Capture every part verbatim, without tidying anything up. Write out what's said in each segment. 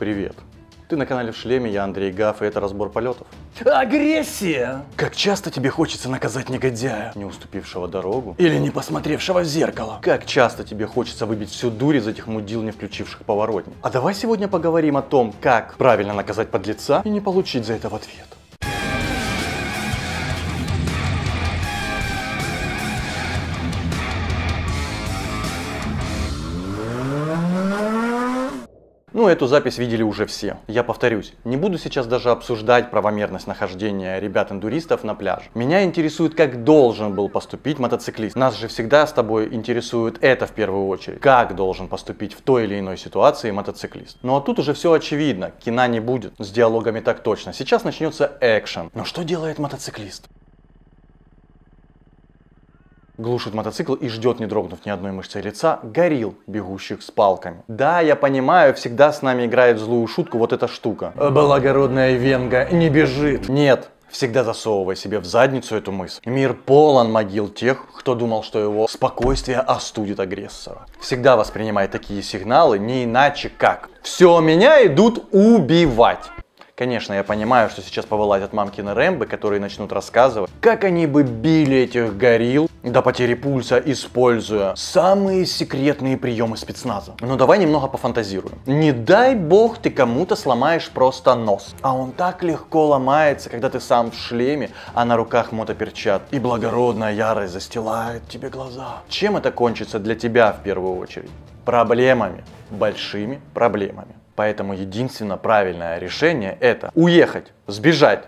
Привет. Ты на канале «В шлеме», я Андрей Гаф, и это «Разбор полетов». Агрессия! Как часто тебе хочется наказать негодяя, не уступившего дорогу или не посмотревшего в зеркало? Как часто тебе хочется выбить всю дурь из этих мудил, не включивших поворотник? А давай сегодня поговорим о том, как правильно наказать подлеца и не получить за это в ответ. Ну, эту запись видели уже все. Я повторюсь, не буду сейчас даже обсуждать правомерность нахождения ребят-эндуристов на пляже. Меня интересует, как должен был поступить мотоциклист. Нас же всегда с тобой интересует это в первую очередь. Как должен поступить в той или иной ситуации мотоциклист. Ну, а тут уже все очевидно. Кина не будет. С диалогами так точно. Сейчас начнется экшен. Но что делает мотоциклист? Глушит мотоцикл и ждет, не дрогнув ни одной мышцы лица, горилл, бегущих с палками. Да, я понимаю, всегда с нами играет злую шутку вот эта штука. Благородная венга не бежит. Нет, всегда засовывай себе в задницу эту мысль. Мир полон могил тех, кто думал, что его спокойствие остудит агрессора. Всегда воспринимай такие сигналы не иначе как: все, меня идут убивать. Конечно, я понимаю, что сейчас повылазят мамкины Рэмбо, которые начнут рассказывать, как они бы били этих горилл до потери пульса, используя самые секретные приемы спецназа. Но давай немного пофантазируем. Не дай бог ты кому-то сломаешь просто нос. А он так легко ломается, когда ты сам в шлеме, а на руках мотоперчат. И благородная ярость застилает тебе глаза. Чем это кончится для тебя в первую очередь? Проблемами. Большими проблемами. Поэтому единственно правильное решение – это уехать, сбежать.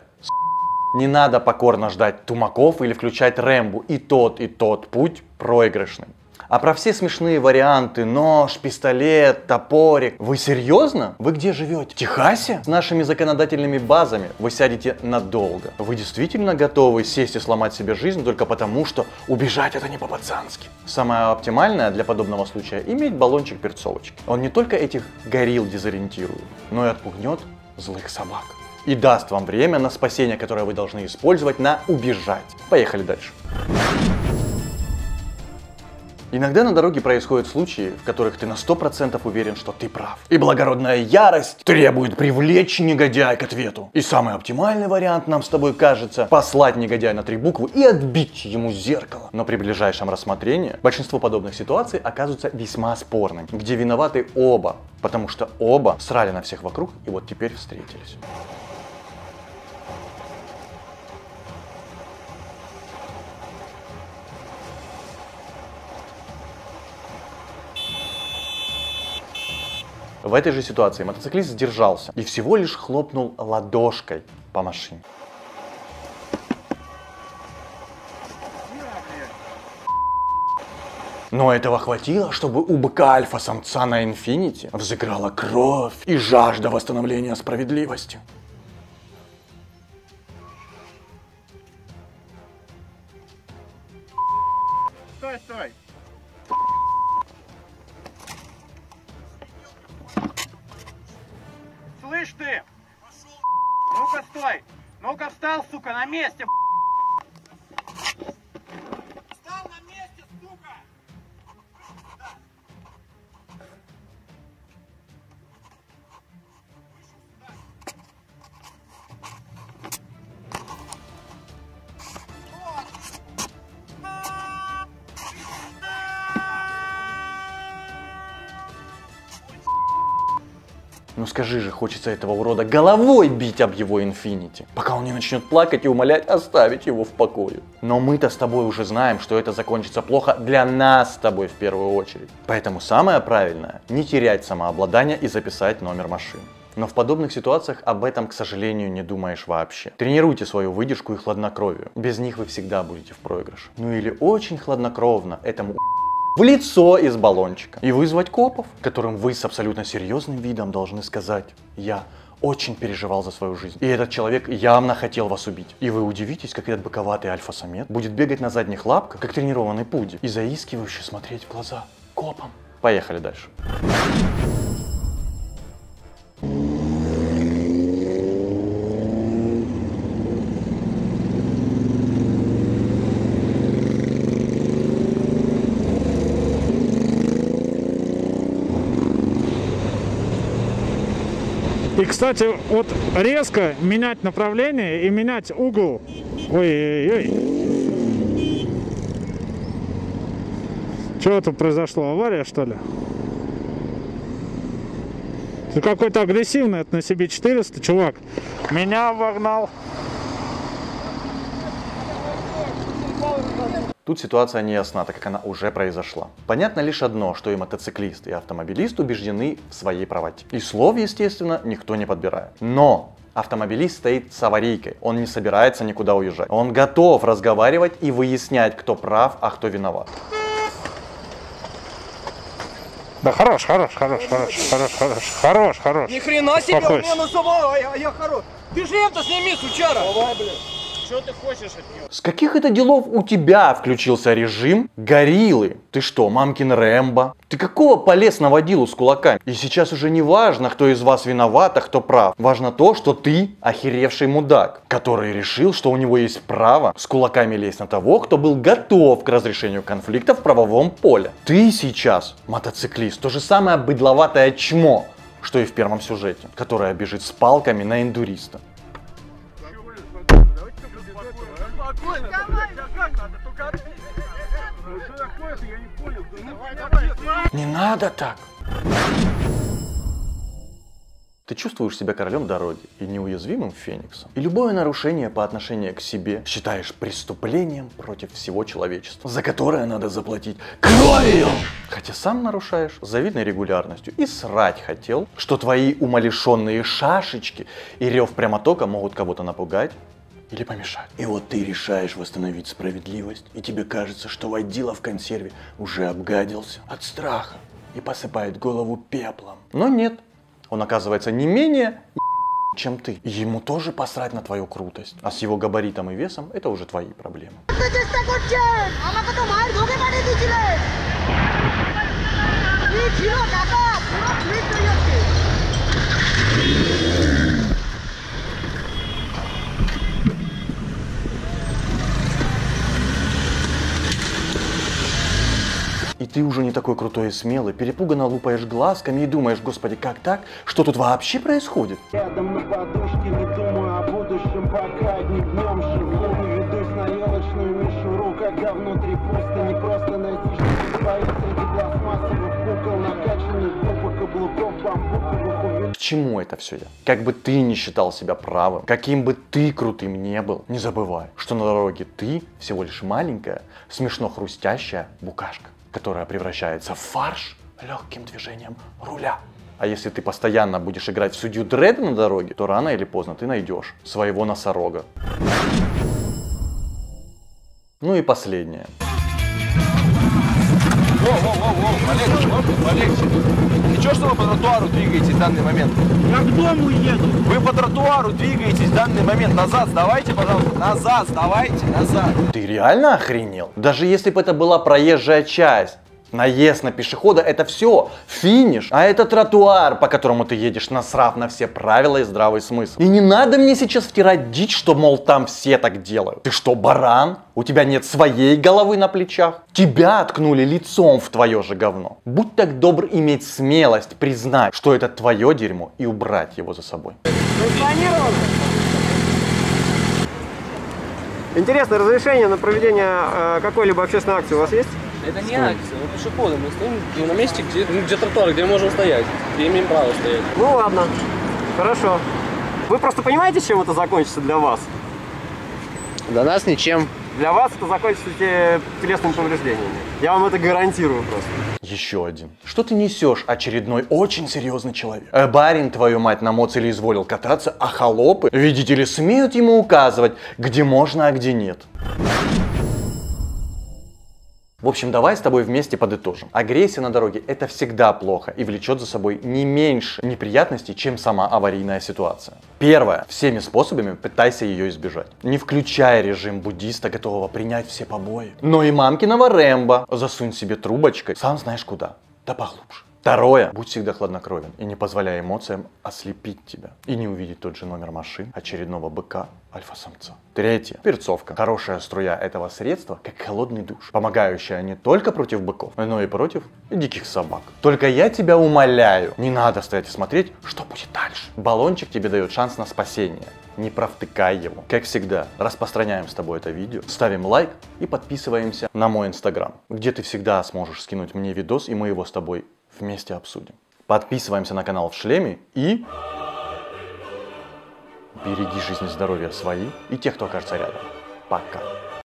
Не надо покорно ждать тумаков или включать Рэмбу. И тот, и тот путь проигрышный. А про все смешные варианты – нож, пистолет, топорик. Вы серьезно? Вы где живете? В Техасе? С нашими законодательными базами вы сядете надолго. Вы действительно готовы сесть и сломать себе жизнь только потому, что убежать это не по-пацански? Самое оптимальное для подобного случая – иметь баллончик перцовочки. Он не только этих горилл дезориентирует, но и отпугнет злых собак. И даст вам время на спасение, которое вы должны использовать на убежать. Поехали дальше. Иногда на дороге происходят случаи, в которых ты на сто процентов уверен, что ты прав. И благородная ярость требует привлечь негодяя к ответу. И самый оптимальный вариант нам с тобой кажется – послать негодяя на три буквы и отбить ему зеркало. Но при ближайшем рассмотрении большинство подобных ситуаций оказываются весьма спорными, где виноваты оба, потому что оба срали на всех вокруг и вот теперь встретились. В этой же ситуации мотоциклист сдержался и всего лишь хлопнул ладошкой по машине. Но этого хватило, чтобы у быка альфа-самца на инфинити взыграла кровь и жажда восстановления справедливости. Стой, стой! Слышь ты! Ну-ка стой! Ну-ка встал, сука, на месте! Встал на месте, сука! Да. Ну скажи же, хочется этого урода головой бить об его инфинити, пока он не начнет плакать и умолять оставить его в покое. Но мы-то с тобой уже знаем, что это закончится плохо для нас с тобой в первую очередь. Поэтому самое правильное – не терять самообладание и записать номер машины. Но в подобных ситуациях об этом, к сожалению, не думаешь вообще. Тренируйте свою выдержку и хладнокровие. Без них вы всегда будете в проигрыше. Ну или очень хладнокровно этому в лицо из баллончика и вызвать копов, которым вы с абсолютно серьезным видом должны сказать: я очень переживал за свою жизнь, и этот человек явно хотел вас убить. И вы удивитесь, как этот быковатый альфа-самец будет бегать на задних лапках, как тренированный пудель, и заискивающе смотреть в глаза копам. Поехали дальше. И, кстати, вот резко менять направление и менять угол. Ой-ой-ой. Что это произошло? Авария, что ли? Ты какой-то агрессивный, это на себе четыреста, чувак. Меня обогнал. Тут ситуация не ясна, так как она уже произошла. Понятно лишь одно, что и мотоциклист, и автомобилист убеждены в своей правоте. И слов, естественно, никто не подбирает. Но автомобилист стоит с аварийкой, он не собирается никуда уезжать. Он готов разговаривать и выяснять, кто прав, а кто виноват. Да хорош, хорош, хорош, хорош, хорош, хорош, хорош, хорош. Ни хрена себе, у меня носовал, а я, я хорош. Ты шлем-то сними, сучара. Давай, блин. Что ты хочешь от него? С каких это делов у тебя включился режим гориллы? Ты что, мамкин Рэмбо? Ты какого полез на водилу с кулаками? И сейчас уже не важно, кто из вас виноват, а кто прав. Важно то, что ты охеревший мудак, который решил, что у него есть право с кулаками лезть на того, кто был готов к разрешению конфликта в правовом поле. Ты сейчас, мотоциклист, то же самое быдловатое чмо, что и в первом сюжете, которое бежит с палками на эндуриста. Не надо так. Ты чувствуешь себя королем дороги и неуязвимым фениксом. И любое нарушение по отношению к себе считаешь преступлением против всего человечества, за которое надо заплатить кровью. Хотя сам нарушаешь с завидной регулярностью и срать хотел, что твои умалишенные шашечки и рев прямотока могут кого-то напугать или помешать. И вот ты решаешь восстановить справедливость, и тебе кажется, что водила в консерве уже обгадился от страха и посыпает голову пеплом. Но нет, он оказывается не менее чем ты. И ему тоже посрать на твою крутость. А с его габаритом и весом это уже твои проблемы. И ты уже не такой крутой и смелый, перепуганно лупаешь глазками и думаешь, господи, как так? Что тут вообще происходит? Рядом на подушке, не думаю о будущем, пока не днем шевлом ведусь на елочную мишуру, когда внутри пусто, не просто найти, что твоих среди пластмассовых кукол, накачанных губок, каблуков, бамбуковых увеличений. К чему это все я? Как бы ты ни считал себя правым, каким бы ты крутым не был, не забывай, что на дороге ты всего лишь маленькая, смешно хрустящая букашка, которая превращается в фарш легким движением руля. А если ты постоянно будешь играть в судью Дредда на дороге, то рано или поздно ты найдешь своего носорога. Ну и последнее. Воу, воу, воу, воу, полегче, воу, полегче. И чё, что вы по тротуару двигаетесь в данный момент? Я к дому еду. Вы по тротуару двигаетесь в данный момент. Назад сдавайте, пожалуйста. Назад сдавайте, назад. Ты реально охренел? Даже если бы это была проезжая часть, наезд на пешехода, это все, финиш. А это тротуар, по которому ты едешь, насрав на все правила и здравый смысл. И не надо мне сейчас втирать дичь, что, мол, там все так делают. Ты что, баран? У тебя нет своей головы на плечах? Тебя ткнули лицом в твое же говно. Будь так добр иметь смелость признать, что это твое дерьмо, и убрать его за собой. Интересно, разрешение на проведение какой-либо общественной акции у вас есть? Это не акция, мы пешеходы, мы стоим на месте, где, ну, где тротуар, где мы можем стоять, где имеем право стоять. Ну ладно, хорошо. Вы просто понимаете, чем это закончится для вас? Для нас ничем. Для вас это закончится телесными повреждениями. Я вам это гарантирую просто. Еще один. Что ты несешь, очередной очень серьезный человек? Э, барин, твою мать, на моцеле изволил кататься, а холопы, видите ли, смеют ему указывать, где можно, а где нет. В общем, давай с тобой вместе подытожим. Агрессия на дороге – это всегда плохо и влечет за собой не меньше неприятностей, чем сама аварийная ситуация. Первое. Всеми способами пытайся ее избежать. Не включай режим буддиста, готового принять все побои. Но и мамкиного Рэмбо засунь себе трубочкой, сам знаешь куда, да поглубже. Второе. Будь всегда хладнокровен и не позволяй эмоциям ослепить тебя и не увидеть тот же номер машин очередного быка альфа-самца. Третье. Перцовка. Хорошая струя этого средства, как холодный душ, помогающая не только против быков, но и против диких собак. Только я тебя умоляю, не надо стоять и смотреть, что будет дальше. Баллончик тебе дает шанс на спасение. Не провтыкай его. Как всегда, распространяем с тобой это видео, ставим лайк и подписываемся на мой инстаграм, где ты всегда сможешь скинуть мне видос, и мы его с тобой вместе обсудим. Подписываемся на канал В шлеме и береги жизнь и здоровье свои и тех, кто окажется рядом. Пока.